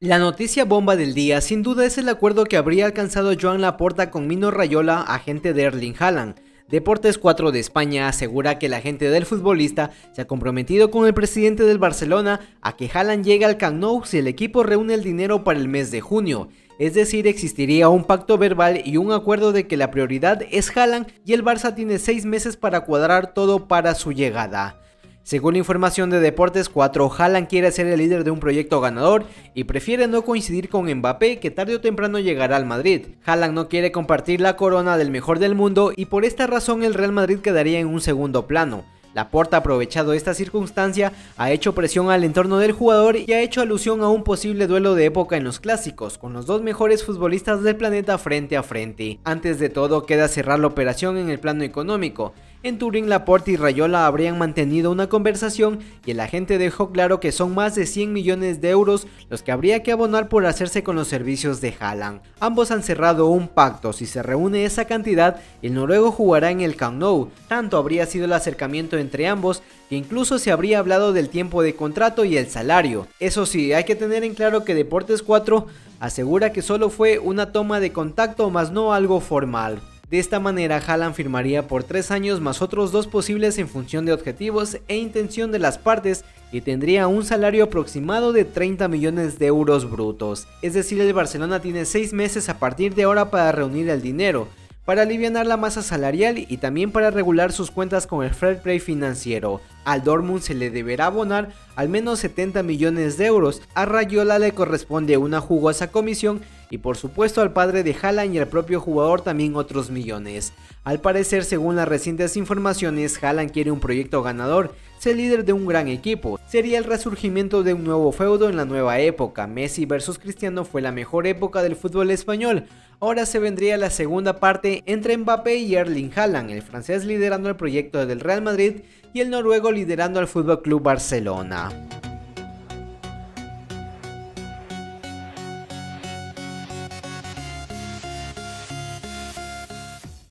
La noticia bomba del día sin duda es el acuerdo que habría alcanzado Joan Laporta con Mino Raiola, agente de Erling Haaland. Deportes 4 de España asegura que el agente del futbolista se ha comprometido con el presidente del Barcelona a que Haaland llegue al Camp Nou si el equipo reúne el dinero para el mes de junio. Es decir, existiría un pacto verbal y un acuerdo de que la prioridad es Haaland y el Barça tiene 6 meses para cuadrar todo para su llegada. Según la información de Deportes 4, Haaland quiere ser el líder de un proyecto ganador y prefiere no coincidir con Mbappé, que tarde o temprano llegará al Madrid. Haaland no quiere compartir la corona del mejor del mundo y por esta razón el Real Madrid quedaría en un segundo plano. Laporta, aprovechado esta circunstancia, ha hecho presión al entorno del jugador y ha hecho alusión a un posible duelo de época en los clásicos, con los dos mejores futbolistas del planeta frente a frente. Antes de todo, queda cerrar la operación en el plano económico. En Turín, Laporta y Raiola habrían mantenido una conversación y el agente dejó claro que son más de 100 millones de euros los que habría que abonar por hacerse con los servicios de Haaland. Ambos han cerrado un pacto. Si se reúne esa cantidad, el noruego jugará en el Camp Nou. Tanto habría sido el acercamiento entre ambos que incluso se habría hablado del tiempo de contrato y el salario. Eso sí, hay que tener en claro que Deportes 4 asegura que solo fue una toma de contacto, más no algo formal. De esta manera, Haaland firmaría por 3 años más otros 2 posibles en función de objetivos e intención de las partes y tendría un salario aproximado de 30 millones de euros brutos. Es decir, el Barcelona tiene 6 meses a partir de ahora para reunir el dinero, para alivianar la masa salarial y también para regular sus cuentas con el fair play financiero. Al Dortmund se le deberá abonar al menos 70 millones de euros, a Raiola le corresponde una jugosa comisión y por supuesto al padre de Haaland y al propio jugador también otros millones. Al parecer, según las recientes informaciones, Haaland quiere un proyecto ganador, ser líder de un gran equipo. Sería el resurgimiento de un nuevo feudo en la nueva época. Messi versus Cristiano fue la mejor época del fútbol español. Ahora se vendría la segunda parte entre Mbappé y Erling Haaland, el francés liderando el proyecto del Real Madrid y el noruego liderando al Fútbol Club Barcelona.